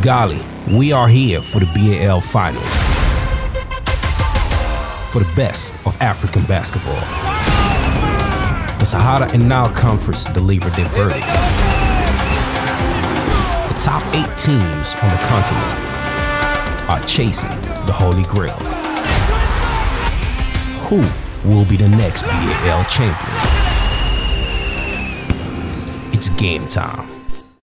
Kigali, we are here for the BAL Finals, for the best of African basketball. The Sahara and Nile Conference delivered their verdict. The top 8 teams on the continent are chasing the Holy Grail. Who will be the next BAL champion? It's game time.